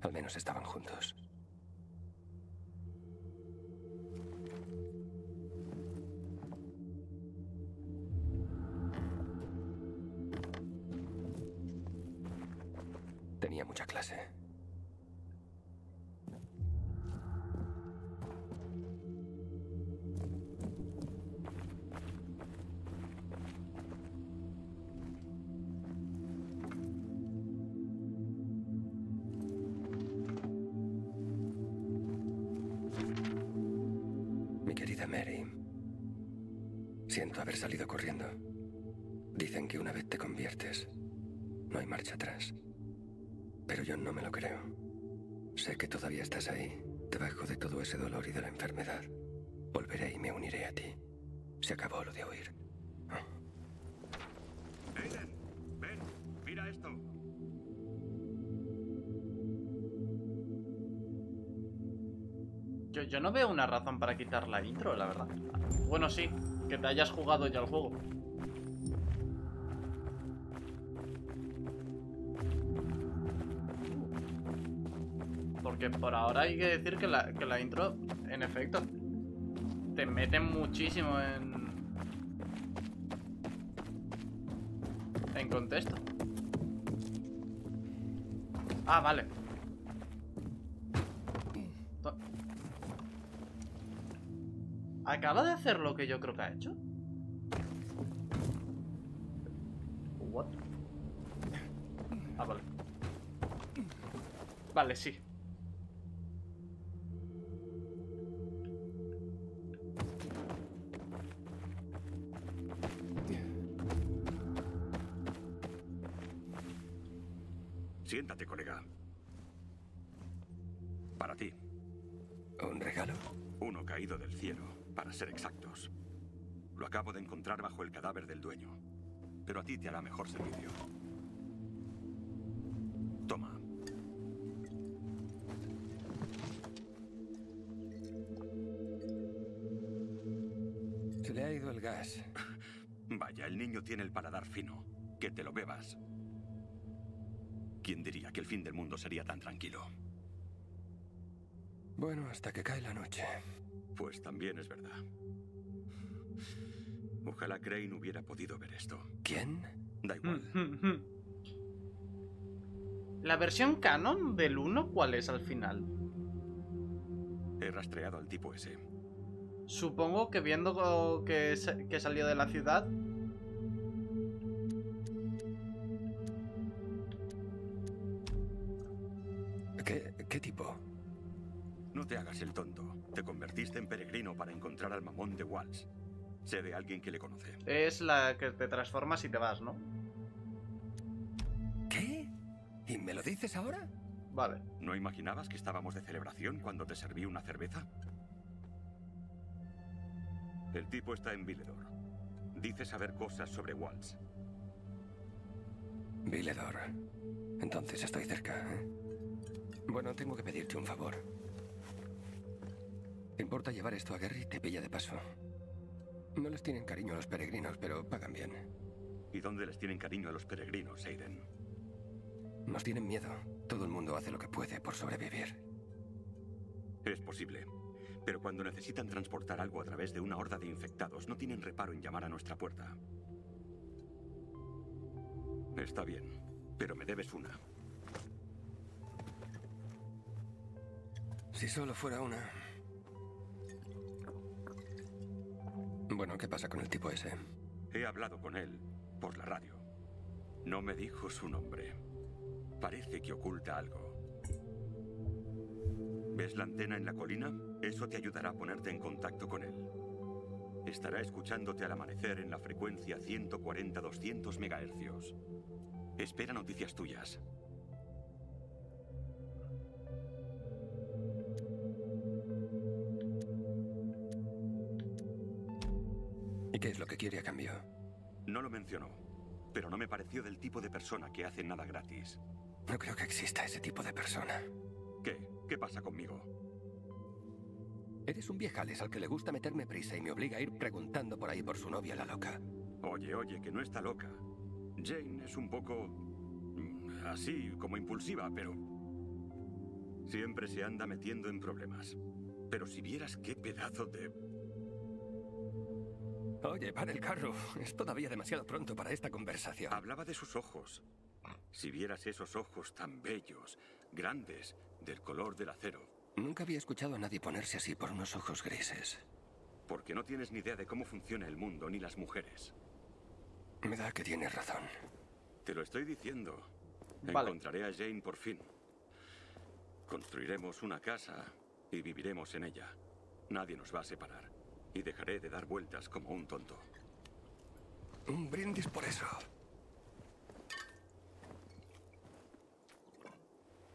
Al menos estaban juntos. Tenía mucha clase. Siento haber salido corriendo. Dicen que una vez te conviertes, no hay marcha atrás. Pero yo no me lo creo. Sé que todavía estás ahí, debajo de todo ese dolor y de la enfermedad. Volveré y me uniré a ti. Se acabó lo de huir. Oh. Aiden, ven, mira esto. Yo no veo una razón para quitar la intro, la verdad. Bueno, sí. Que te hayas jugado ya el juego. Porque por ahora hay que decir que la intro, en efecto, te mete muchísimo en contexto. Ah, vale. ¿Acaba de hacer lo que yo creo que ha hecho? What? Ah, vale. Vale, sí. Siéntate, colega. Para ti. ¿Un regalo? Uno caído del cielo. Para ser exactos. Lo acabo de encontrar bajo el cadáver del dueño. Pero a ti te hará mejor servicio. Toma. Se le ha ido el gas. Vaya, el niño tiene el paladar fino. Que te lo bebas. ¿Quién diría que el fin del mundo sería tan tranquilo? Bueno, hasta que cae la noche. Pues también es verdad. Ojalá Crane hubiera podido ver esto. ¿Quién? Da igual. ¿La versión canon del 1 cuál es al final? He rastreado al tipo ese. Supongo que viendo que salió de la ciudad... ¿Qué tipo? No te hagas el tonto. Te convertiste en peregrino para encontrar al mamón de Walsh. Sé de alguien que le conoce. Es la que te transformas y te vas, ¿no? ¿Qué? ¿Y me lo dices ahora? Vale. ¿No imaginabas que estábamos de celebración cuando te serví una cerveza? El tipo está en Villedor. Dice saber cosas sobre Walsh. Villedor. Entonces estoy cerca, ¿eh? Bueno, tengo que pedirte un favor. ¿Te importa llevar esto a Gary? Te pilla de paso. No les tienen cariño a los peregrinos, pero pagan bien. ¿Y dónde les tienen cariño a los peregrinos, Aiden? Nos tienen miedo. Todo el mundo hace lo que puede por sobrevivir. Es posible. Pero cuando necesitan transportar algo a través de una horda de infectados, no tienen reparo en llamar a nuestra puerta. Está bien, pero me debes una. Si solo fuera una... Bueno, ¿qué pasa con el tipo ese? He hablado con él por la radio. No me dijo su nombre. Parece que oculta algo. ¿Ves la antena en la colina? Eso te ayudará a ponerte en contacto con él. Estará escuchándote al amanecer en la frecuencia 140-200 MHz. Espera noticias tuyas. ¿Qué es lo que quiere a cambio? No lo mencionó, pero no me pareció del tipo de persona que hace nada gratis. No creo que exista ese tipo de persona. ¿Qué? ¿Qué pasa conmigo? Eres un viejales al que le gusta meterme prisa y me obliga a ir preguntando por ahí por su novia la loca. Oye, oye, que no está loca. Jane es un poco... así, como impulsiva, pero... Siempre se anda metiendo en problemas. Pero si vieras qué pedazo de... Oye, para el carro. Es todavía demasiado pronto para esta conversación. Hablaba de sus ojos. Si vieras esos ojos tan bellos, grandes, del color del acero. Nunca había escuchado a nadie ponerse así por unos ojos grises. Porque no tienes ni idea de cómo funciona el mundo ni las mujeres. Me da que tienes razón. Te lo estoy diciendo. Vale. Encontraré a Jane por fin. Construiremos una casa y viviremos en ella. Nadie nos va a separar. Y dejaré de dar vueltas como un tonto. Un brindis por eso.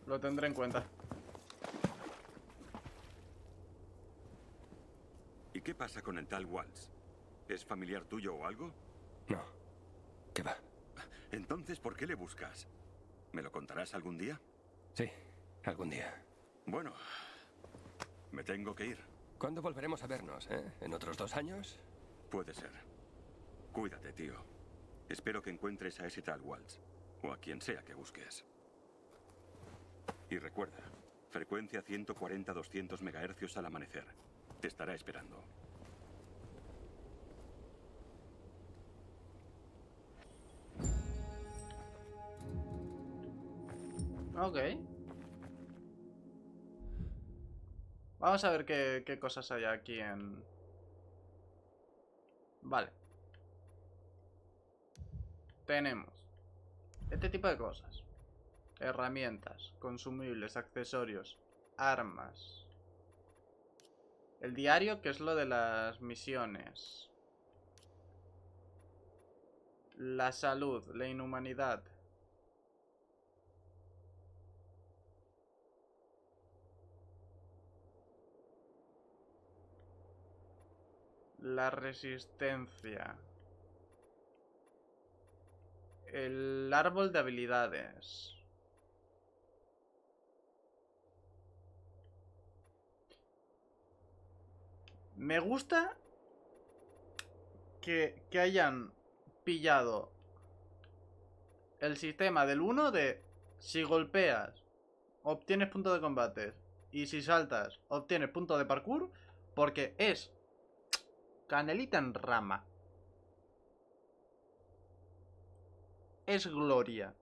Lo tendré en cuenta. ¿Y qué pasa con el tal Walsh? ¿Es familiar tuyo o algo? No. ¿Qué va? Entonces, ¿por qué le buscas? ¿Me lo contarás algún día? Sí, algún día. Bueno, me tengo que ir. ¿Cuándo volveremos a vernos, eh? ¿En otros 2 años? Puede ser. Cuídate, tío. Espero que encuentres a ese tal Walsh, o a quien sea que busques. Y recuerda, frecuencia 140-200 MHz al amanecer. Te estará esperando. Ok. Vamos a ver qué cosas hay aquí en... Vale. Tenemos este tipo de cosas. Herramientas, consumibles, accesorios, armas. El diario, que es lo de las misiones. La salud, la inhumanidad. La resistencia. El árbol de habilidades. Me gusta que hayan pillado el sistema del 1 de si golpeas, obtienes punto de combate, y si saltas, obtienes punto de parkour, porque es... canelita en rama. Es gloria.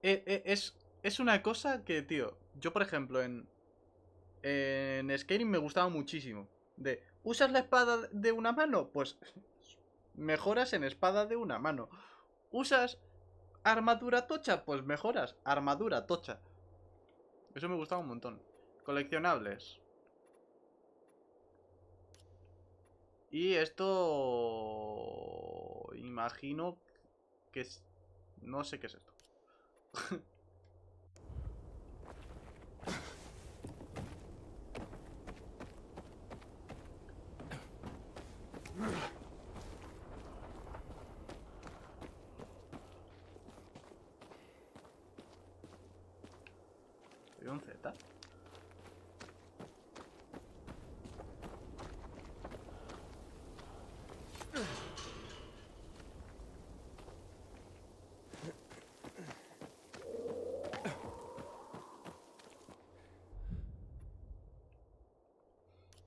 Es una cosa que, tío, yo por ejemplo en Skyrim me gustaba muchísimo. De, ¿usas la espada de una mano? Pues mejoras en espada de una mano. ¿Usas armadura tocha? Pues mejoras armadura tocha. Eso me gustaba un montón. Coleccionables. Y esto... imagino que es... no sé qué es esto. ¿Hay un Z?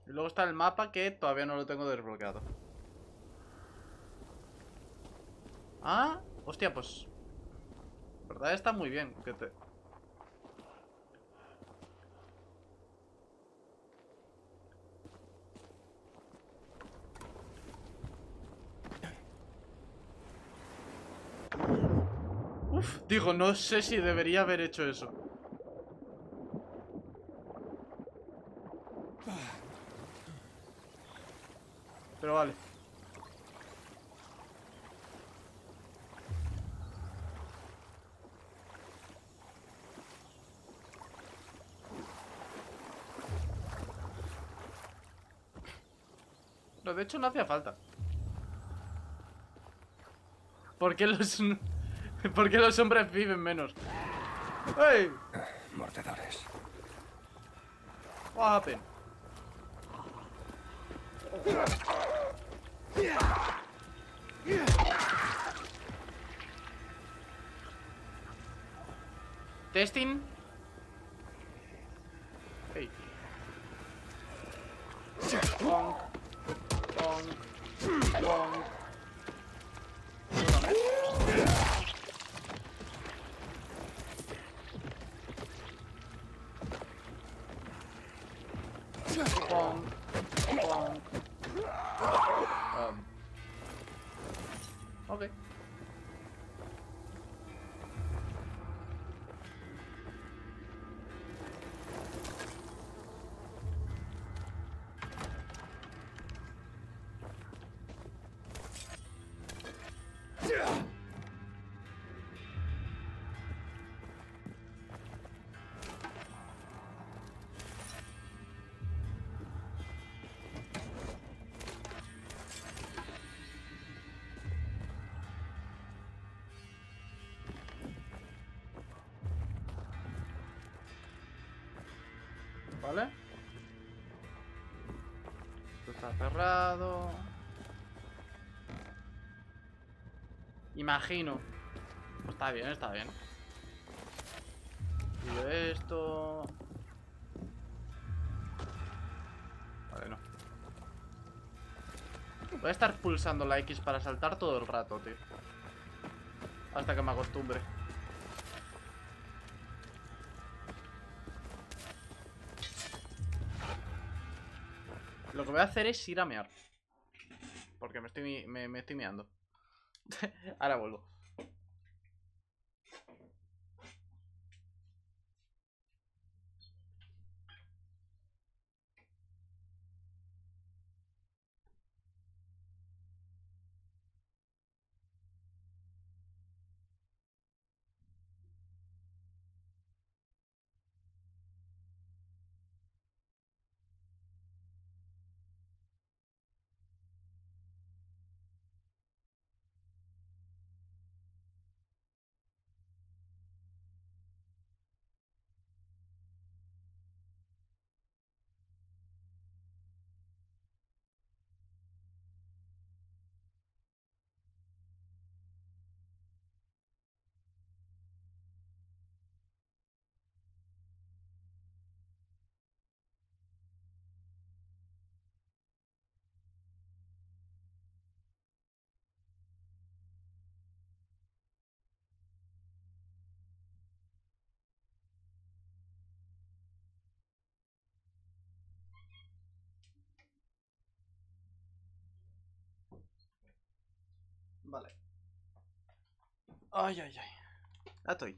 Luego está el mapa, que todavía no lo tengo desbloqueado. Ah, hostia, pues... la verdad está muy bien que te... Uf, digo, no sé si debería haber hecho eso. Pero vale. No, de hecho no hacía falta. ¿Por qué los hombres viven menos? ¡Ey! Mordedores. What happened? Testing. Hey. Bonk. Bonk. Bonk. Okay. ¿Vale? Esto está cerrado. Imagino. Pues está bien, está bien. Y esto... Vale, no. Voy a estar pulsando la X para saltar todo el rato, tío. Hasta que me acostumbre. Lo que voy a hacer es ir a mear. Porque me estoy meando. Ahora vuelvo. Vale. Ay, ay, ay. Ya estoy.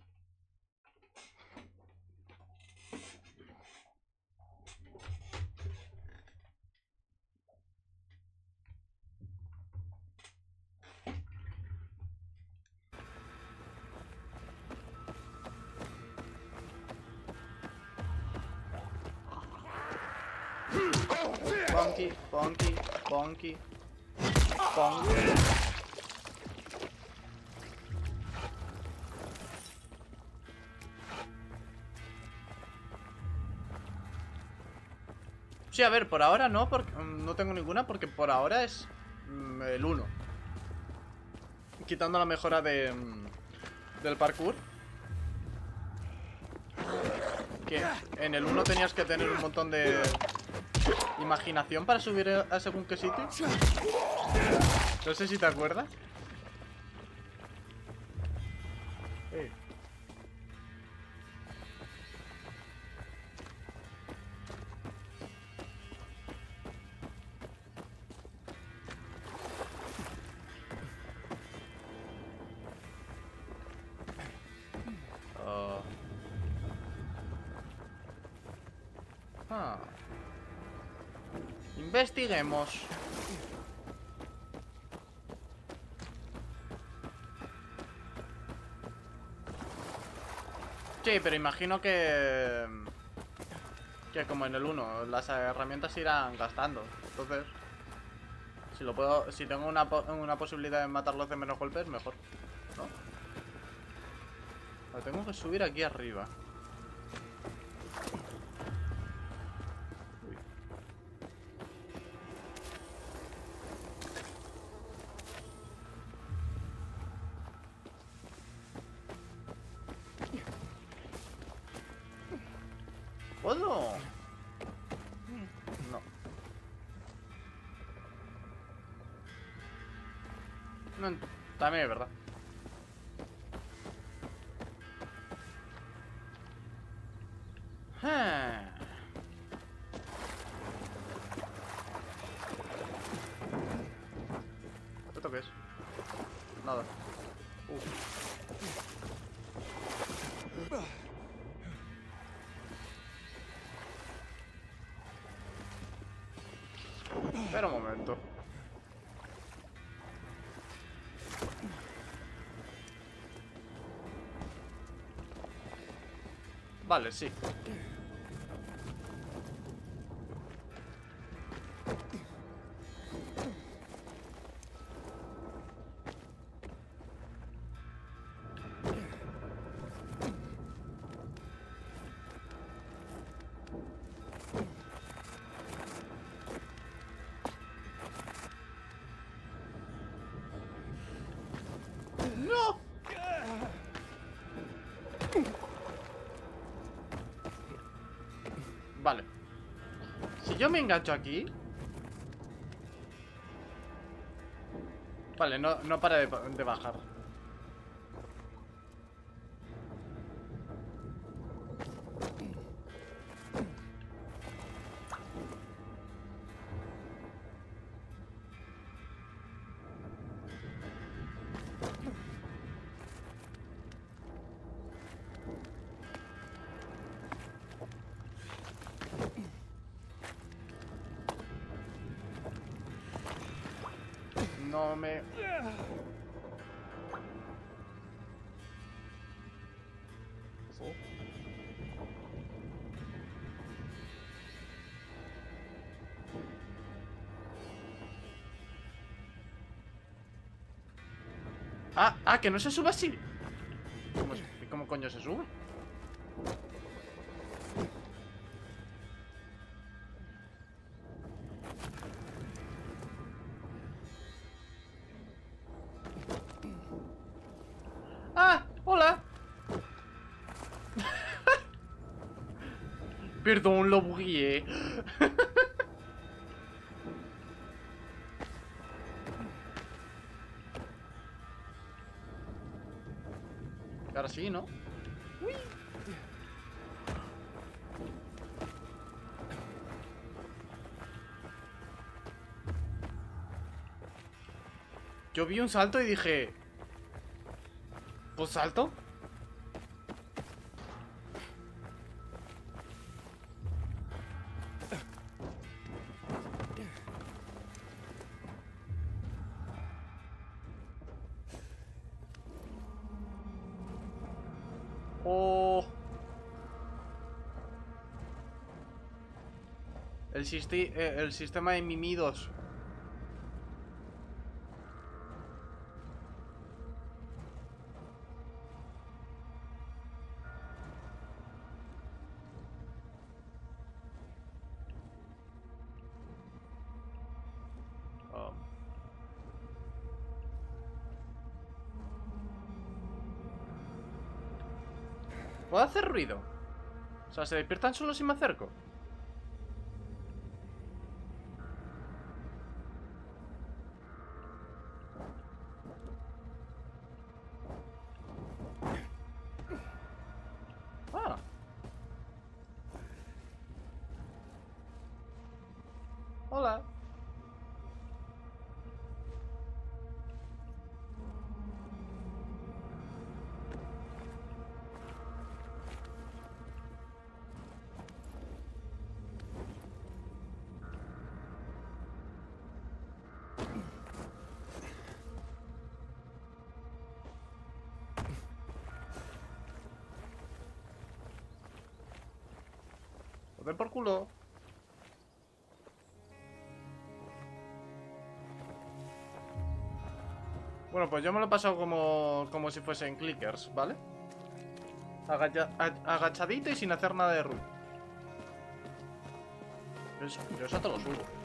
Bonky, bonky, bonky. Bonky. Sí, a ver, por ahora no, porque no tengo ninguna, porque por ahora es el 1. Quitando la mejora de del parkour. Que en el 1 tenías que tener un montón de imaginación para subir a según qué sitio. No sé si te acuerdas. Investiguemos. Sí, pero imagino que... como en el 1, las herramientas se irán gastando. Entonces, si lo puedo, si tengo una posibilidad de matarlos de menos golpes, mejor, ¿no? Lo tengo que subir aquí arriba. ¿Puedo? No. No, también es verdad. ¿Esto qué es? Nada. Espera un momento. Vale, sí. Vale. Si yo me engancho aquí... Vale, no para de bajar. No me... Oh. Ah, que no se sube así. ¿Cómo coño se sube? Perdón, lo bugueé. Ahora sí, ¿no? Uy. Yo vi un salto y dije... ¿Pues salto? El sistema de mimidos. ¿Puedo hacer ruido? O sea, ¿se despiertan solo si me acerco? Hola. Lo ven por culo. Bueno, pues yo me lo he pasado como si fuesen clickers, ¿vale? Agachadito y sin hacer nada de ruido. Yo eso te lo subo.